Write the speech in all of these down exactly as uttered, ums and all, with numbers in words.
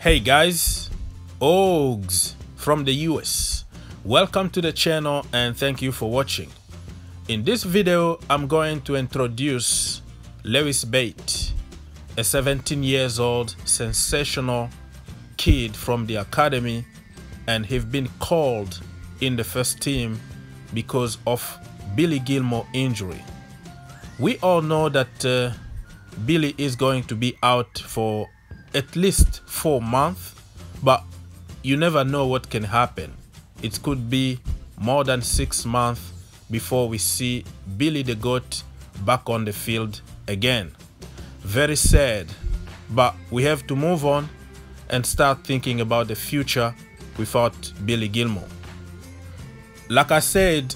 Hey guys, Ogs from the U S, welcome to the channel and thank you for watching. In this video, I'm going to introduce Lewis Bate, a seventeen years old sensational kid from the academy, and he's been called in the first team because of Billy Gilmour injury. We all know that uh, Billy is going to be out for at least four months, but you never know what can happen. It could be more than six months before we see Billy the Goat back on the field again. Very sad, but we have to move on and start thinking about the future without Billy Gilmour. Like I said,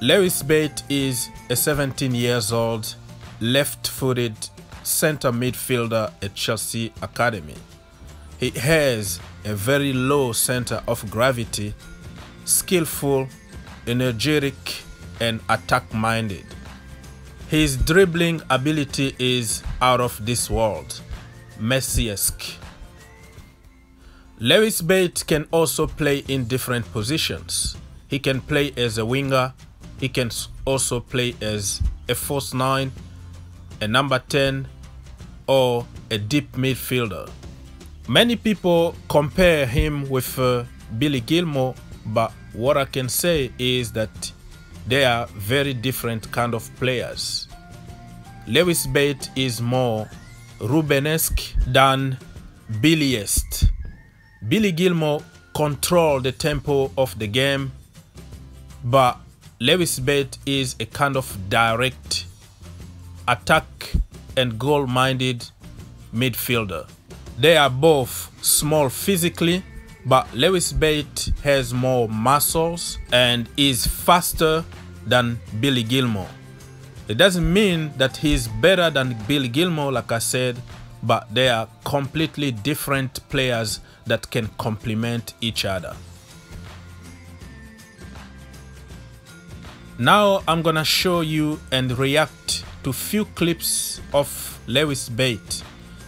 Lewis Bate is a seventeen years old left-footed center midfielder at Chelsea academy. He has a very low center of gravity, skillful, energetic and attack-minded. His dribbling ability is out of this world, Messi-esque. Lewis Bate can also play in different positions. He can play as a winger, he can also play as a false nine, a number ten or a deep midfielder. Many people compare him with uh, Billy Gilmour, but what I can say is that they are very different kind of players. Lewis Bate is more Rubenesque than Billyist. Billy Gilmour controls the tempo of the game, but Lewis Bate is a kind of direct attack and goal-minded midfielder. They are both small physically, but Lewis Bate has more muscles and is faster than Billy Gilmour. It doesn't mean that he's better than Billy Gilmour, like I said, but they are completely different players that can complement each other. Now I'm gonna show you and react to few clips of Lewis Bate.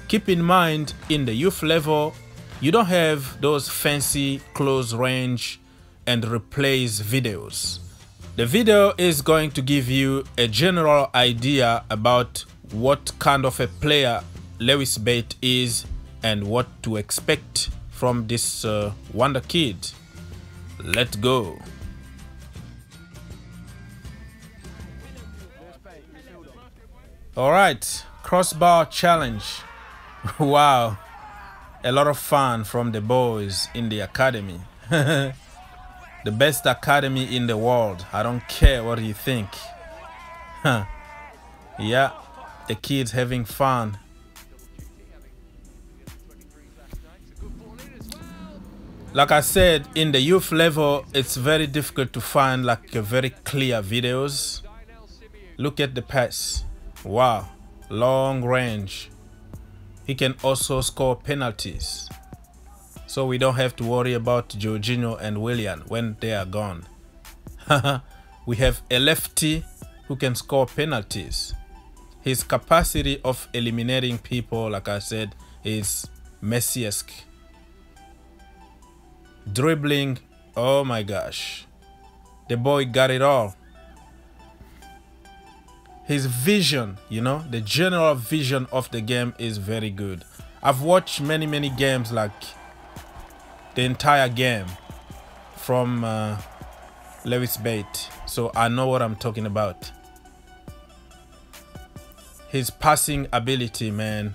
Keep in mind, in the youth level, you don't have those fancy close range and replays videos. The video is going to give you a general idea about what kind of a player Lewis Bate is and what to expect from this uh, wonder kid. Let's go. All right, crossbar challenge. Wow, a lot of fun from the boys in the academy. The best academy in the world. I don't care what you think. Huh. Yeah, the kids having fun. Like I said, in the youth level, it's very difficult to find like a very clear videos. Look at the pass. Wow, long range. He can also score penalties, so we don't have to worry about Jorginho and Willian when they are gone. We have a lefty who can score penalties. His capacity of eliminating people, like I said, is Messi-esque. Dribbling, oh my gosh, the boy got it all. His vision, you know, the general vision of the game is very good. I've watched many, many games, like the entire game from uh, Lewis Bate, so I know what I'm talking about. His passing ability, man,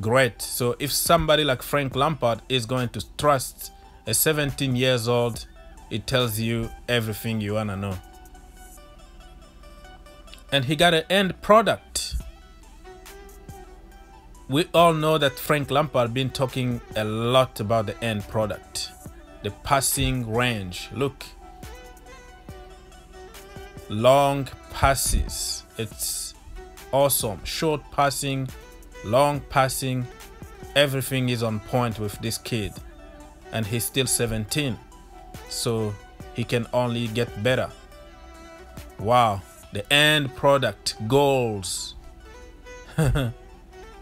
great. So if somebody like Frank Lampard is going to trust a seventeen years old, it tells you everything you wanna know. And he got an end product. We all know that Frank Lampard been talking a lot about the end product, the passing range. Look, long passes, it's awesome. Short passing, long passing, everything is on point with this kid, and he's still seventeen, so he can only get better. Wow. The end product, goals.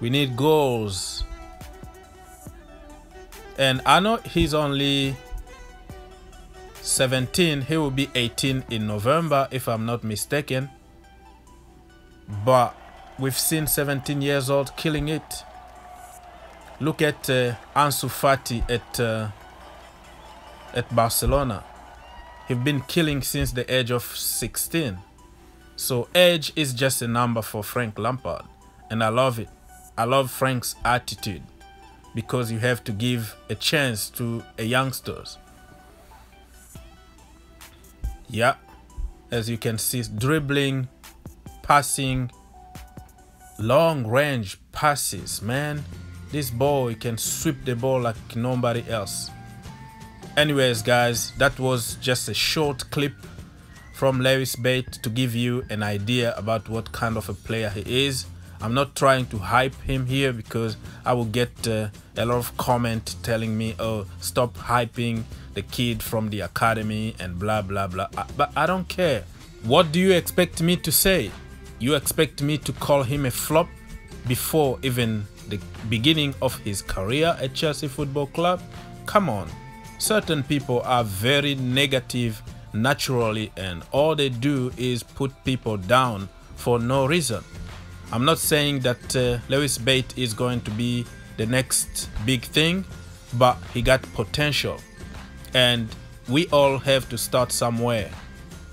We need goals. And I know he's only seventeen. He will be eighteen in November, if I'm not mistaken. But we've seen seventeen years old killing it. Look at uh, Ansu Fati at, uh, at Barcelona. He's been killing since the age of sixteen. So age is just a number for Frank Lampard. And I love it. I love Frank's attitude, because you have to give a chance to a youngsters. Yeah, as you can see, dribbling, passing, long range passes, man. This boy can sweep the ball like nobody else. Anyways, guys, that was just a short clip from Lewis Bate to give you an idea about what kind of a player he is. I'm not trying to hype him here, because I will get uh, a lot of comment telling me, oh, stop hyping the kid from the academy and blah, blah, blah. I, but I don't care. What do you expect me to say? You expect me to call him a flop before even the beginning of his career at Chelsea Football Club? Come on. Certain people are very negative naturally, and all they do is put people down for no reason. I'm not saying that uh, Lewis Bate is going to be the next big thing, but he got potential. And we all have to start somewhere.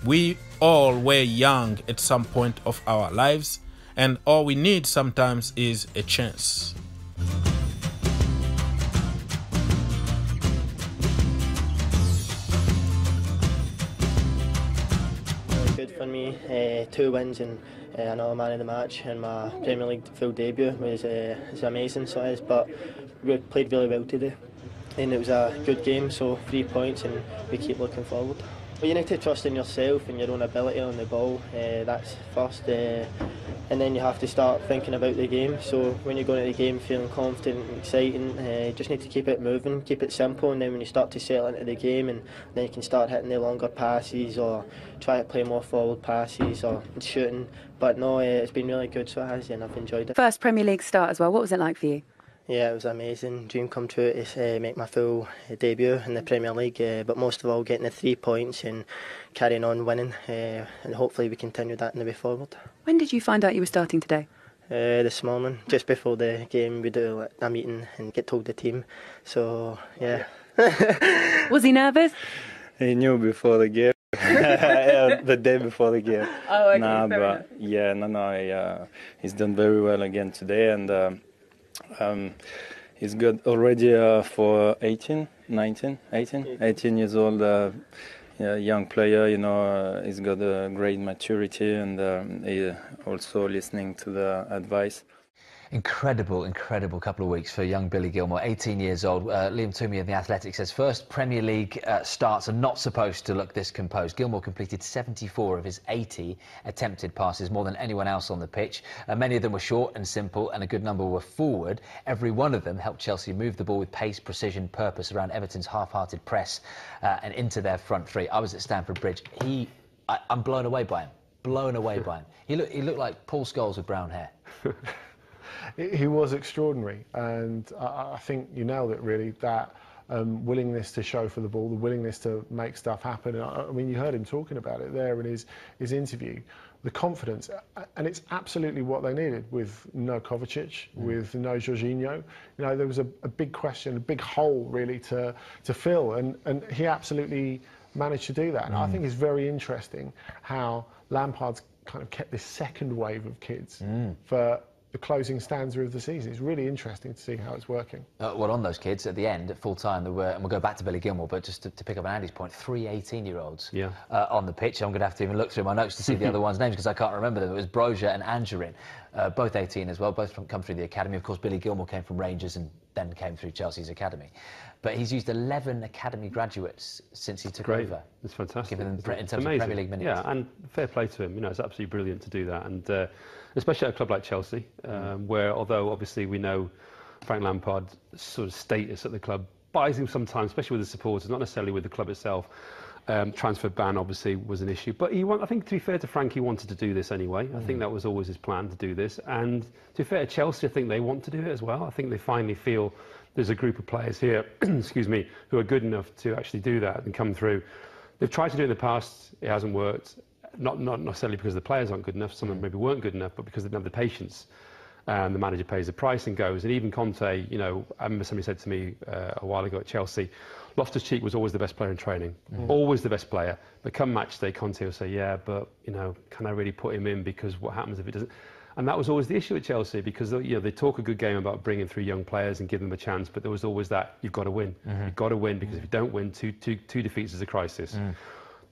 We all were young at some point of our lives, and all we need sometimes is a chance. Good for me, uh, two wins and Uh, another man of the match, and my Premier League full debut was uh, it's amazing, so it is, but we played really well today and it was a good game, so three points and we keep looking forward. Well, you need to trust in yourself and your own ability on the ball, uh, that's first, uh, and then you have to start thinking about the game, so when you're going to the game feeling confident and exciting, uh, you just need to keep it moving, keep it simple, and then when you start to settle into the game, and then you can start hitting the longer passes or try to play more forward passes or shooting, but no, uh, it's been really good, so it has, and I've enjoyed it. First Premier League start as well, what was it like for you? Yeah, it was amazing. Dream come true to uh, make my full debut in the Premier League, uh, but most of all getting the three points and carrying on winning, uh, and hopefully we continue that in the way forward. When did you find out you were starting today? Uh, this morning, just before the game, we do a meeting and get told the team, so yeah. Was he nervous? He knew before the game. The day before the game. Oh, okay, nah, fair but enough. Yeah, no, no, he, uh, he's done very well again today, and Uh, Um, he's got already uh, for eighteen, nineteen, eighteen, eighteen years old, uh, yeah, young player, you know, uh, he's got a great maturity, and um, he also listening to the advice. Incredible, incredible couple of weeks for young Billy Gilmour, eighteen years old. Uh, Liam Toomey of The Athletic says first Premier League uh, starts are not supposed to look this composed. Gilmour completed seventy-four of his eighty attempted passes, more than anyone else on the pitch. Uh, many of them were short and simple, and a good number were forward. Every one of them helped Chelsea move the ball with pace, precision, purpose around Everton's half-hearted press uh, and into their front three. I was at Stamford Bridge. He, I, I'm blown away by him, blown away by him. He, look, he looked like Paul Scholes with brown hair. He was extraordinary, and I think you nailed it, really, that um, willingness to show for the ball, the willingness to make stuff happen. And I, I mean, you heard him talking about it there in his, his interview, the confidence, and it's absolutely what they needed with no Kovacic, mm. with no Jorginho. You know, there was a, a big question, a big hole, really, to, to fill, and, and he absolutely managed to do that. And mm. I think it's very interesting how Lampard's kind of kept this second wave of kids mm. for the closing stanza of the season. It's really interesting to see how it's working. Uh, well, on those kids, at the end, at full time, there were, and we'll go back to Billy Gilmour, but just to, to pick up on Andy's point, three eighteen-year-olds yeah. uh, on the pitch. I'm going to have to even look through my notes to see the other ones' names, because I can't remember them. It was Brosier and Angerin, uh, both eighteen as well, both from, come through the academy. Of course, Billy Gilmour came from Rangers and then came through Chelsea's academy. But he's used eleven academy graduates since he took Great. over. It's fantastic. Given them in terms Amazing. of Premier League minutes. Yeah, and fair play to him. You know, it's absolutely brilliant to do that. And uh, especially at a club like Chelsea, um, mm. where, although obviously we know Frank Lampard's sort of status at the club buys him sometimes, especially with the supporters, not necessarily with the club itself. Um, transfer ban obviously was an issue, but he want, I think, to be fair to Frank, he wanted to do this anyway. I mm. think that was always his plan, to do this. And to be fair to Chelsea, I think they want to do it as well. I think they finally feel there's a group of players here, excuse me, who are good enough to actually do that and come through. They've tried to do it in the past, it hasn't worked, not, not necessarily because the players aren't good enough, some of them maybe weren't good enough, but because they didn't have the patience. And the manager pays the price and goes. And even Conte, you know, I remember somebody said to me uh, a while ago at Chelsea, Loftus-Cheek was always the best player in training, mm. always the best player. But come match day, Conte will say, yeah, but, you know, can I really put him in because what happens if it doesn't? And that was always the issue at Chelsea because, you know, they talk a good game about bringing through young players and give them a chance, but there was always that, you've got to win. Mm-hmm. You've got to win because mm. if you don't win, two, two, two defeats is a crisis. Mm.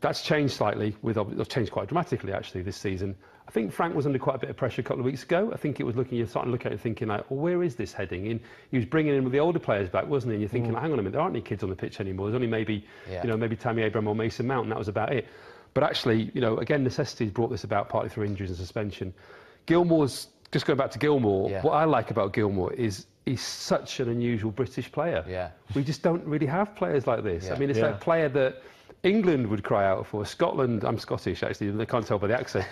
That's changed slightly, with, it's changed quite dramatically, actually, this season. I think Frank was under quite a bit of pressure a couple of weeks ago. I think it was looking, you're starting to look at it and thinking, like, well, where is this heading? And he was bringing in the older players back, wasn't he? And you're thinking, mm. like, hang on a minute, there aren't any kids on the pitch anymore. There's only maybe, yeah. you know, maybe Tammy Abraham or Mason Mount, and that was about it. But actually, you know, again, necessity's brought this about, partly through injuries and suspension. Gilmour's, just going back to Gilmour, yeah. what I like about Gilmour is he's such an unusual British player. Yeah. We just don't really have players like this. Yeah. I mean, it's yeah. that player that England would cry out for. Scotland, I'm Scottish actually, they can't tell by the accent.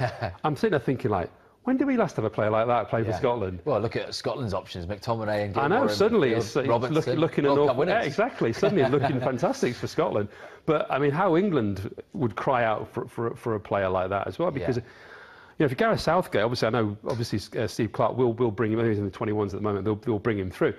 I'm sitting there thinking, like, when did we last have a player like that play yeah. for Scotland? Well, look at Scotland's options, McTominay and Gilmour. I know, suddenly it's, it's look, looking an awful, yeah, exactly, suddenly it's looking fantastic for Scotland. But I mean, how England would cry out for, for, for a player like that as well, because yeah. you know, for Gareth Southgate, obviously, I know, obviously uh, Steve Clark will, will bring him, I think he's in the twenty-ones at the moment, they'll, they'll bring him through.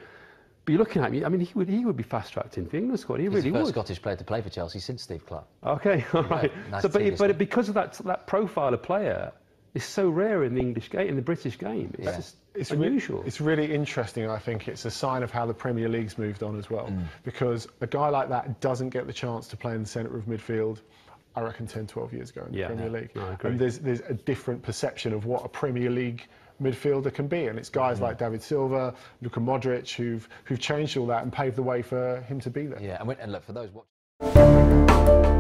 But you're looking at me, I mean, he would, he would be fast-tracked in the England squad, he He's really would. He's the first would. Scottish player to play for Chelsea since Steve Clark. OK, all right. Yeah, nice so, but but because of that, that profile of player, it's so rare in the English game, in the British game. It's yeah. just it's unusual. Re it's really interesting, I think. It's a sign of how the Premier League's moved on as well, mm. because a guy like that doesn't get the chance to play in the centre of midfield, I reckon, ten, twelve years ago in yeah, the Premier yeah, League. Yeah, I agree. And there's, there's a different perception of what a Premier League midfielder can be, and it's guys mm-hmm. like David Silva, Luka Modric, who've who've changed all that and paved the way for him to be there. Yeah, and, we, and look for those. Watch